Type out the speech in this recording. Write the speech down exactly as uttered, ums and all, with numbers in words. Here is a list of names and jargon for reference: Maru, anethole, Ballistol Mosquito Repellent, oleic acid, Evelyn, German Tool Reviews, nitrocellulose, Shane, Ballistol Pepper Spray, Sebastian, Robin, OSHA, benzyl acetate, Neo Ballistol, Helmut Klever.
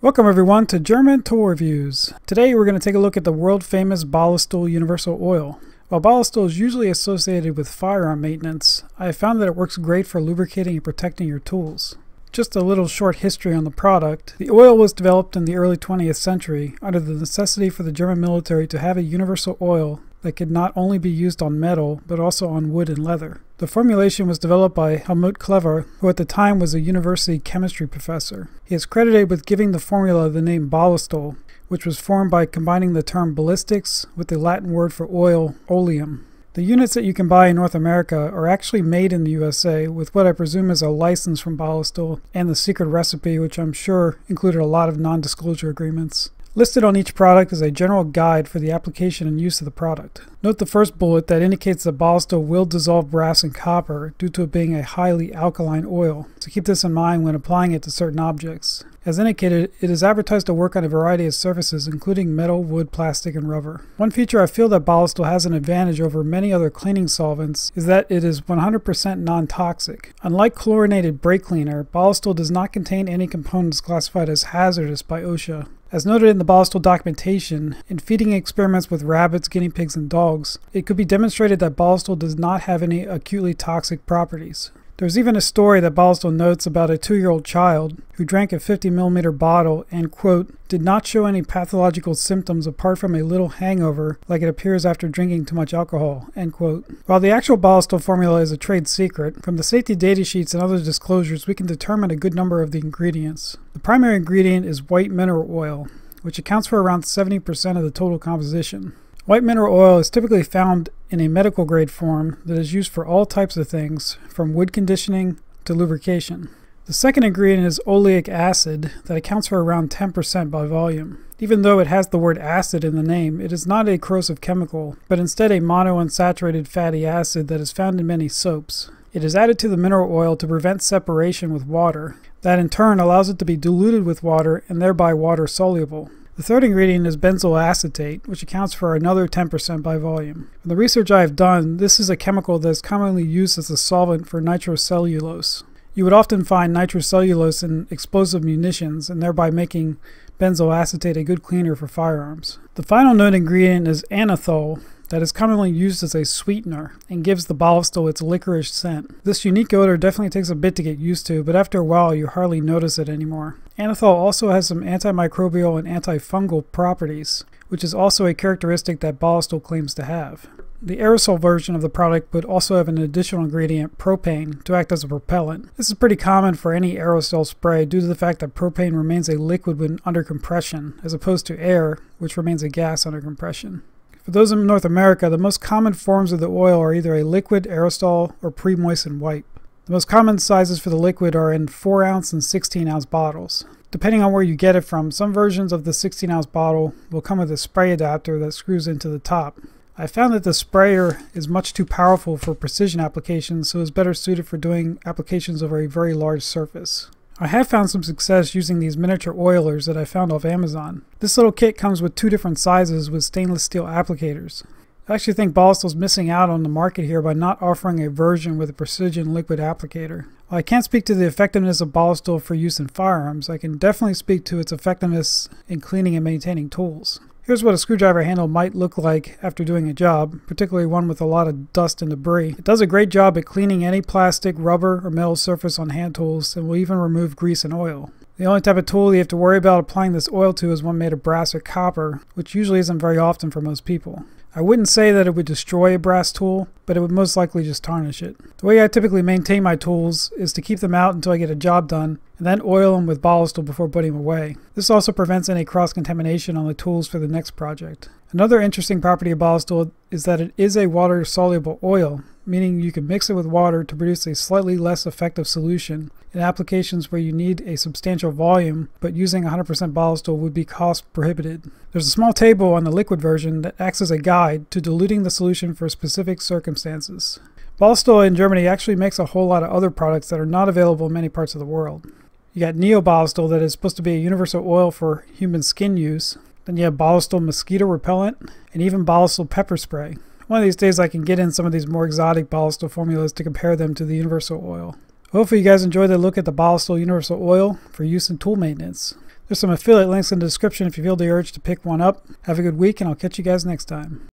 Welcome everyone to German Tool Reviews. Today we're going to take a look at the world-famous Ballistol Universal Oil. While Ballistol is usually associated with firearm maintenance, I have found that it works great for lubricating and protecting your tools. Just a little short history on the product. The oil was developed in the early twentieth century under the necessity for the German military to have a universal oil that could not only be used on metal, but also on wood and leather. The formulation was developed by Helmut Klever, who at the time was a university chemistry professor. He is credited with giving the formula the name Ballistol, which was formed by combining the term ballistics with the Latin word for oil, oleum. The units that you can buy in North America are actually made in the U S A with what I presume is a license from Ballistol and the secret recipe, which I'm sure included a lot of non-disclosure agreements. Listed on each product is a general guide for the application and use of the product. Note the first bullet that indicates that Ballistol will dissolve brass and copper due to it being a highly alkaline oil, so keep this in mind when applying it to certain objects. As indicated, it is advertised to work on a variety of surfaces including metal, wood, plastic, and rubber. One feature I feel that Ballistol has an advantage over many other cleaning solvents is that it is one hundred percent non-toxic. Unlike chlorinated brake cleaner, Ballistol does not contain any components classified as hazardous by OSHA. As noted in the Ballistol documentation, in feeding experiments with rabbits, guinea pigs, and dogs, it could be demonstrated that Ballistol does not have any acutely toxic properties. There's even a story that Ballistol notes about a two-year-old child who drank a fifty milliliter bottle and, quote, did not show any pathological symptoms apart from a little hangover like it appears after drinking too much alcohol, end quote. While the actual Ballistol formula is a trade secret, from the safety data sheets and other disclosures we can determine a good number of the ingredients. The primary ingredient is white mineral oil, which accounts for around seventy percent of the total composition. White mineral oil is typically found in a medical grade form that is used for all types of things, from wood conditioning to lubrication. The second ingredient is oleic acid that accounts for around ten percent by volume. Even though it has the word acid in the name, it is not a corrosive chemical, but instead a monounsaturated fatty acid that is found in many soaps. It is added to the mineral oil to prevent separation with water. That in turn allows it to be diluted with water and thereby water soluble. The third ingredient is benzyl acetate, which accounts for another ten percent by volume. From the research I have done, this is a chemical that is commonly used as a solvent for nitrocellulose. You would often find nitrocellulose in explosive munitions and thereby making benzyl acetate a good cleaner for firearms. The final known ingredient is anethole, that is commonly used as a sweetener and gives the Ballistol its licorice scent. This unique odor definitely takes a bit to get used to, but after a while you hardly notice it anymore. Anethole also has some antimicrobial and antifungal properties, which is also a characteristic that Ballistol claims to have. The aerosol version of the product would also have an additional ingredient, propane, to act as a propellant. This is pretty common for any aerosol spray due to the fact that propane remains a liquid when under compression, as opposed to air, which remains a gas under compression. For those in North America, the most common forms of the oil are either a liquid, aerosol, or pre-moistened wipe. The most common sizes for the liquid are in four ounce and sixteen ounce bottles. Depending on where you get it from, some versions of the sixteen ounce bottle will come with a spray adapter that screws into the top. I found that the sprayer is much too powerful for precision applications, so is better suited for doing applications over a very large surface. I have found some success using these miniature oilers that I found off Amazon. This little kit comes with two different sizes with stainless steel applicators. I actually think Ballistol's missing out on the market here by not offering a version with a precision liquid applicator. While I can't speak to the effectiveness of Ballistol for use in firearms, I can definitely speak to its effectiveness in cleaning and maintaining tools. Here's what a screwdriver handle might look like after doing a job, particularly one with a lot of dust and debris. It does a great job at cleaning any plastic, rubber, or metal surface on hand tools and will even remove grease and oil. The only type of tool you have to worry about applying this oil to is one made of brass or copper, which usually isn't very often for most people. I wouldn't say that it would destroy a brass tool, but it would most likely just tarnish it. The way I typically maintain my tools is to keep them out until I get a job done, and then oil them with Ballistol before putting them away. This also prevents any cross-contamination on the tools for the next project. Another interesting property of Ballistol is that it is a water-soluble oil, meaning you can mix it with water to produce a slightly less effective solution in applications where you need a substantial volume, but using one hundred percent Ballistol would be cost prohibited. There's a small table on the liquid version that acts as a guide to diluting the solution for specific circumstances. Ballistol in Germany actually makes a whole lot of other products that are not available in many parts of the world. You got Neo Ballistol that is supposed to be a universal oil for human skin use. Then you have Ballistol Mosquito Repellent, and even Ballistol Pepper Spray. One of these days I can get in some of these more exotic Ballistol formulas to compare them to the universal oil. Hopefully you guys enjoyed the look at the Ballistol Universal Oil for use in tool maintenance. There's some affiliate links in the description if you feel the urge to pick one up. Have a good week, and I'll catch you guys next time.